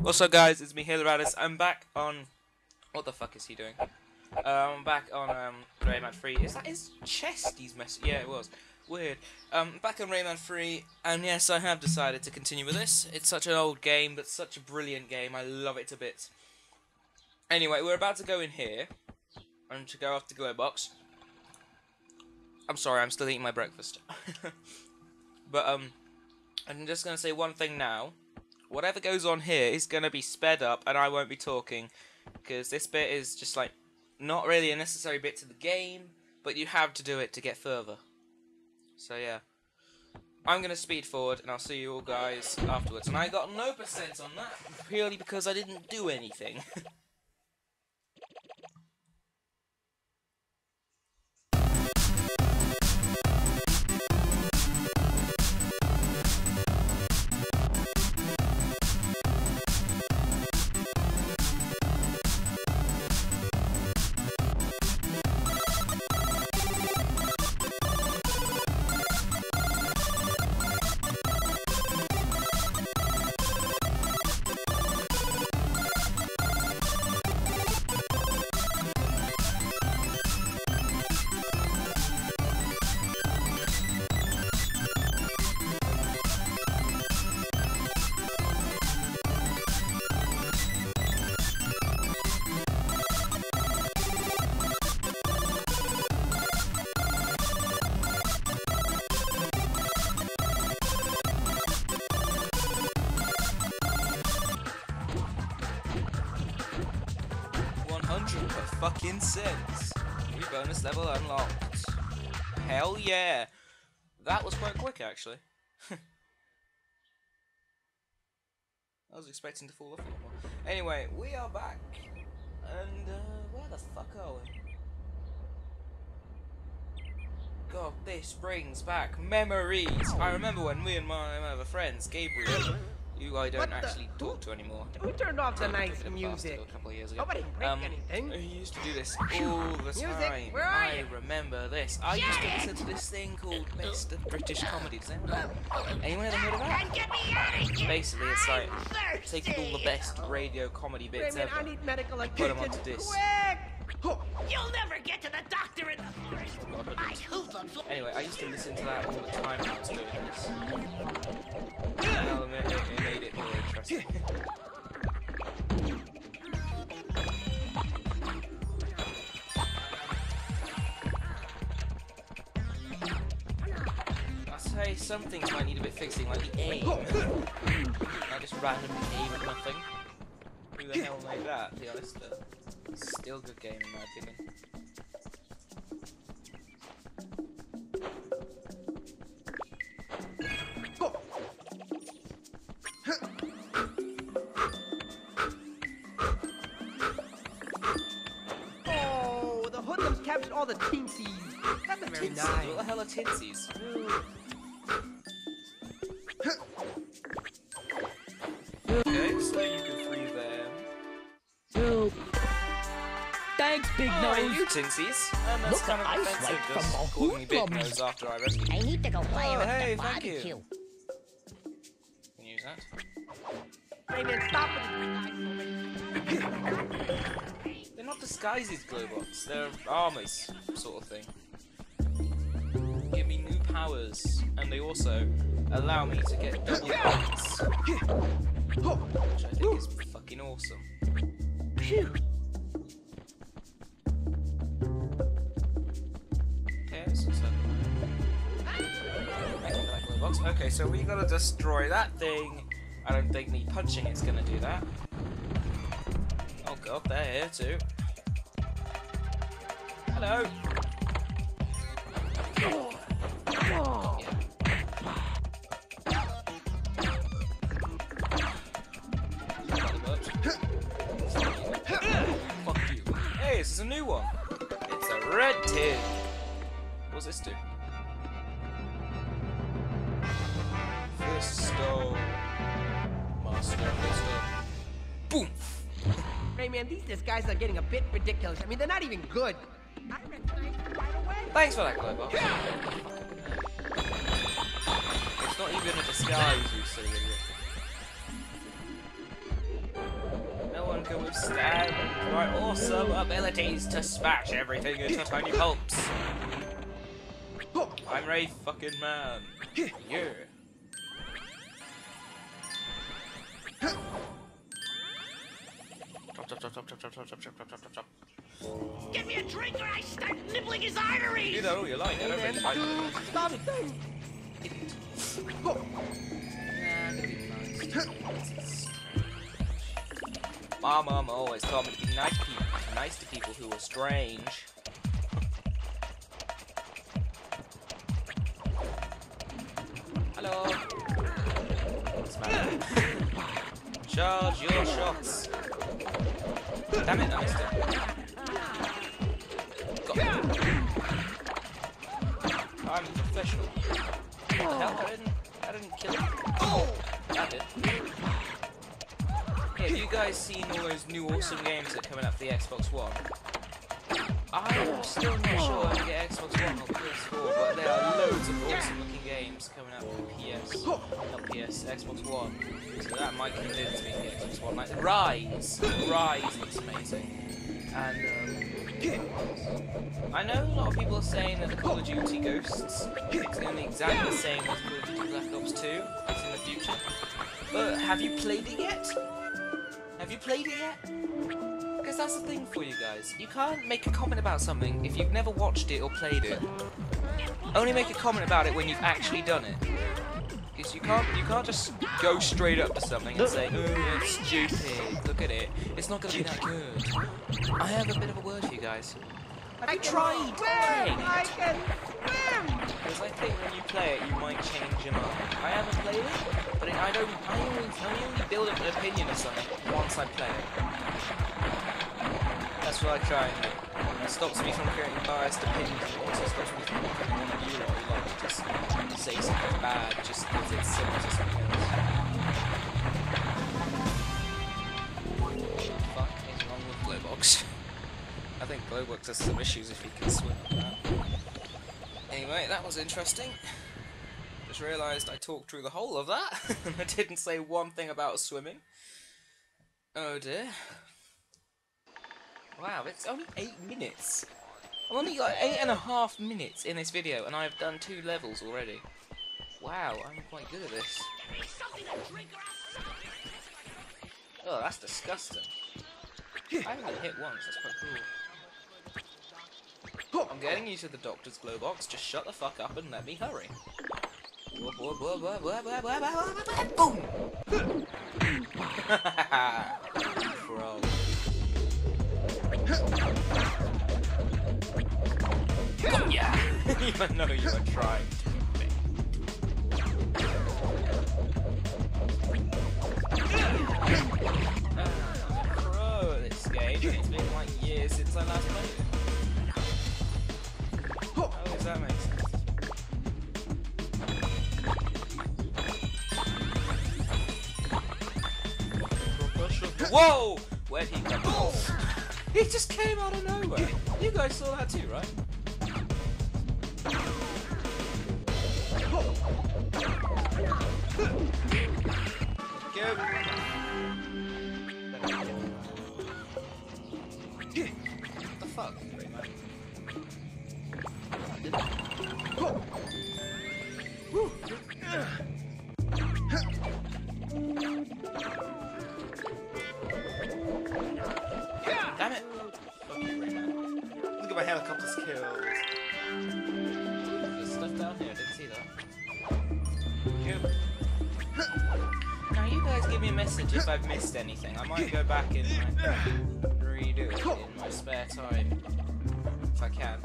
What's up, guys? It's me, Haloraders. I'm back on. What the fuck is he doing? I'm back on Rayman 3. Is that his chest? He's messing. Yeah, it was weird. Back on Rayman 3, and yes, I have decided to continue with this. It's such an old game, but such a brilliant game. I love it to bits. Anyway, we're about to go in here and to go after Globox. I'm sorry, I'm still eating my breakfast. But I'm just gonna say one thing now. Whatever goes on here is gonna be sped up, and I won't be talking because this bit is just like not really a necessary bit to the game, but you have to do it to get further. So yeah, I'm gonna speed forward, and I'll see you all guys afterwards. And I got no percent on that purely because I didn't do anything. Fucking sense. New bonus level unlocked. Hell yeah. That was quite quick, actually. I was expecting to fall off a lot more. Anyway, we are back. And, where the fuck are we? God, this brings back memories. I remember when me and my other friends, Gabriel, you I don't actually talk to anymore. Who turned off the nice music? A couple of years ago. Nobody break anything. I used to do this all the time. Where are you? I remember this. I used to listen to this thing called Mr. British Comedy. Does anyone ever heard of that? Get me out of here. Basically, it's like taking all the best radio comedy bits ever and put them onto this. You'll never get to the doctor in the forest. Anyway, I used to listen to that all the time when I was doing this. Now it made it more interesting. I'll say some things might need a bit fixing, like the aim. I just randomly aim at nothing. Who the hell made that, to be honest? Still good game in my opinion. Oh, the Hoodlums captured all the Tinsies. That's a very nice. What the hell are Tinsies? Okay, so you can free them. Thanks, Big Nose. Oh, you Tinsies. That's kind of offensive, just calling me Big Nose after I rescued you. I need to go play with the barbecue. Can you use that? Rayman, stop it. They're not disguises, Globots. They're armors, sort of thing. Give me new powers, and they also allow me to get double points, which I think is fucking awesome. Phew. Okay, so we gotta destroy that thing. I don't think me punching is gonna do that. Oh god, they're here too. Hello! Oh. Yeah. Fuck you. Hey, this is a new one. It's a red tin. What's this do? Pistol. Master pistol. Boom! Rayman, these disguises are getting a bit ridiculous. I mean, they're not even good. I recognize them right away. Thanks for that, Globox. Yeah. It's not even a disguise, you silly idiot. Globots and your awesome abilities to smash everything into tiny pulps. I'm Ray fucking man. Yeah. Get me a drink or I start nibbling his arteries! You know all you like, I don't really like it. Stop it, don't! My mum always told me to be nice to people, who are strange. Hello! What's the matter? Charge your shots! Damn it, I missed it. Got it. I'm a professional. What the hell? I didn't kill him. Oh! That did. Yeah, have you guys seen all those new awesome games that are coming up for the Xbox One? I'm still not sure I can get Xbox One or PS4, but there are loads of awesome looking games coming up for PS, not PS, Xbox One. So that might convince me to get Xbox One. Like Rise! Rise is amazing. And, I know a lot of people are saying that the Call of Duty Ghosts is going to be exactly the same as Call of Duty Black Ops 2. It's in the future. But have you played it yet? Because that's the thing for you guys. You can't make a comment about something if you've never watched it or played it. Only make a comment about it when you've actually done it. Because you can't just go straight up to something and say, oh, it's stupid, look at it. It's not going to be that good. I have a bit of a word for you guys. I tried playing it. Because I think when you play it, you might change your mind. I haven't played it, but I only build up an opinion of something once I play it. That's what I try and do. It stops me from creating biased opinions. It also stops me from looking at you that you like to just say something bad just because it's similar to something else. What the fuck is wrong with Globox? I think Globox has some issues if he can swim like that. Anyway, that was interesting. Just realised I talked through the whole of that and I didn't say one thing about swimming. Oh dear. Wow, it's only 8 minutes. I'm only like 8.5 minutes in this video, and I've done 2 levels already. Wow, I'm quite good at this. Oh, that's disgusting. I haven't been hit once, that's quite cool. I'm getting you to the doctor's Globox, just shut the fuck up and let me hurry. Boom! Bro. Got ya! Even though you were trying to make Bro, this game, it's been like years since I last played it. Oh, does that make sense? Whoa! Where'd he come from? He just came out of nowhere. You guys saw that too, right? Go. What the fuck? Damn it! Look at my helicopter's killed. There's stuff down here, I didn't see that. Now you guys give me a message if I've missed anything. I might go back and redo it in my spare time. If I can.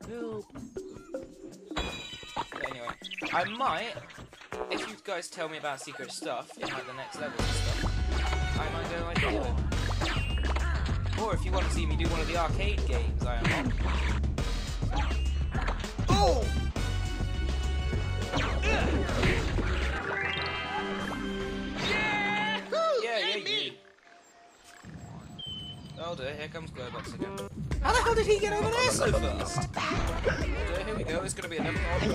But anyway, I might, if you guys tell me about secret stuff in like the next level and stuff, I might go like that. Or if you want to see me do one of the arcade games, I am on. Oh! Yeah! Yeah. Oh dear, here comes Globox again. How the hell did he get over there so fast? Oh dear, here we go, it's gonna be another odd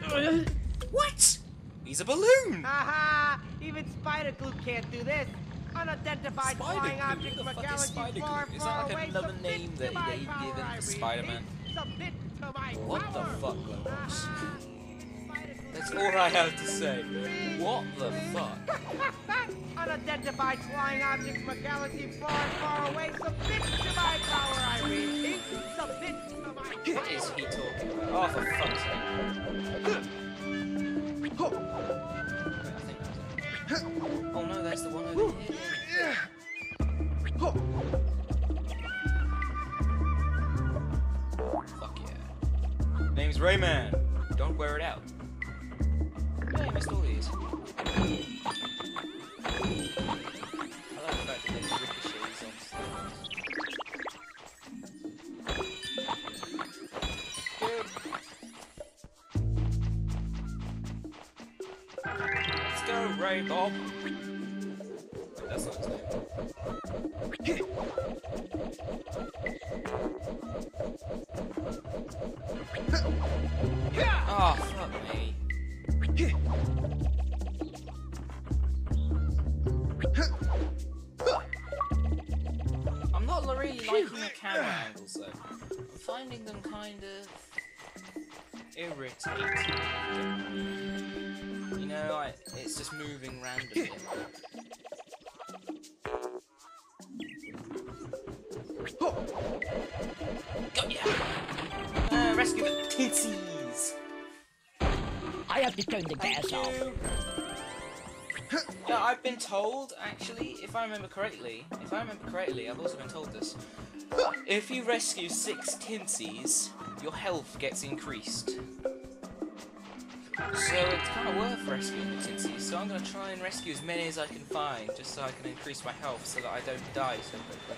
moment. What? What? He's a balloon! Haha! Even Spider Gloop can't do this! Unidentified flying object from a galaxy far, far away. Is that like another name that they gave him for Spider-Man? What the fuck, Globots? That's all I have to say. What the fuck? Unidentified flying object from a galaxy far, far away. Submit to my power, I repeat. Submit to my power. What is he talking about? Oh, for fuck's sake. I think that's it. Oh no, that's the one over here. Fuck yeah. Name's Rayman. Don't wear it out. I missed all these. I like the fact that there's ricochets on stairs. Let's go, Ray Bob! Wait, that's not his name. Oh, fuck me. I'm not really liking the camera angles though. I'm finding them kind of irritating. You know, it's just moving randomly. Got ya! Rescue the Tinsies! I have to turn the gas off. Yeah, I've been told, actually, if I remember correctly, I've also been told this. If you rescue 6 Tinsies, your health gets increased. So it's kind of worth rescuing the Tinsies, so I'm going to try and rescue as many as I can find, just so I can increase my health so that I don't die so quickly.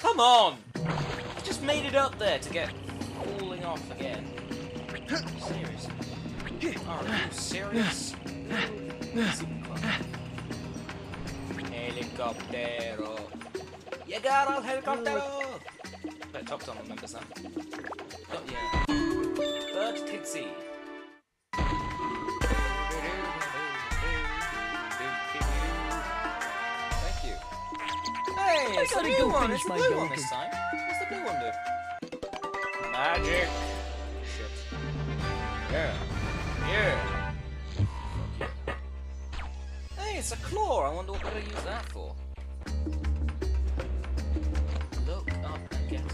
Come on! I just made it up there to get falling off again. Seriously? Are you serious? Helicoptero! You got all helicoptero! Better top down remembers that. Not yet. Bird Tinsie. I gotta go finish my blue one this time. What's the blue one do? Magic. Shit. Yeah. Yeah. Hey, it's a claw. I wonder what we're gonna use that for. Look up and get it.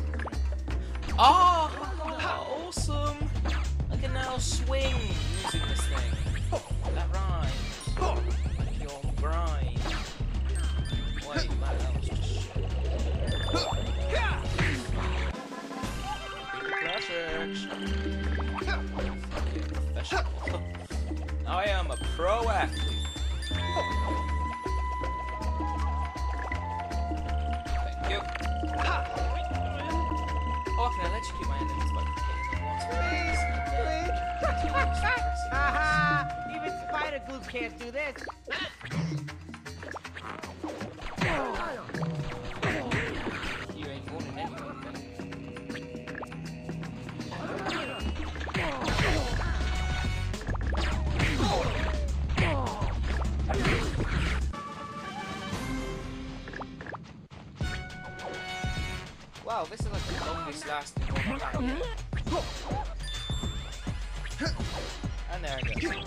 Ah! Oh, awesome! I can now swing using this thing. That rhymes. Like your grind. Wait, that was just shit. I am a pro athlete. Thank you. Oh, I can electrocute my enemies by getting water. Please, please. Haha! Even Spider Gloop can't do this. Wow, this is like the longest lasting one I've ever done. And there it goes.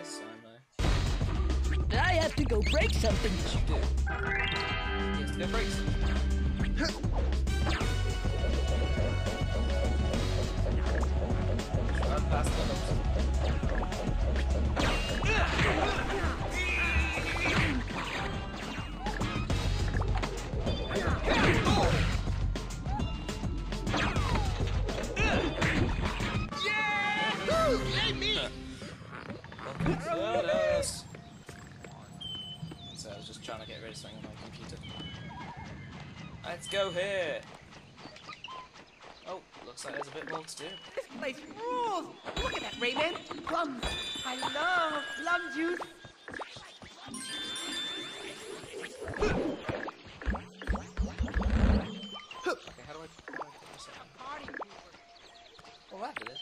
place, so am I. I have to go break something. Yes, you do. Yes, go break something. Run past the house. So I was just trying to get rid of something on my computer. Let's go here! Oh, looks like there's a bit more to do. This place rules! Look at that, Rayman! Plums! I love plum juice! Okay, how do I put this out? Oh, after this.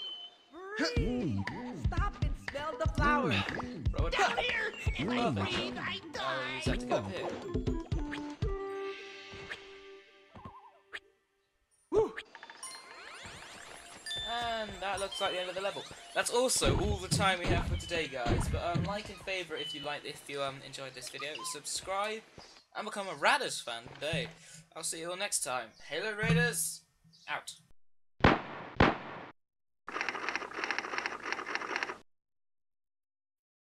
Breathe! Stop and smell the flowers! Down here! If I breathe, I die! You have to go up here. Woo. And that looks like the end of the level. That's also all the time we have for today, guys. But like and favourite if you liked, if you enjoyed this video, subscribe and become a Raders fan today. I'll see you all next time. Haloraders out.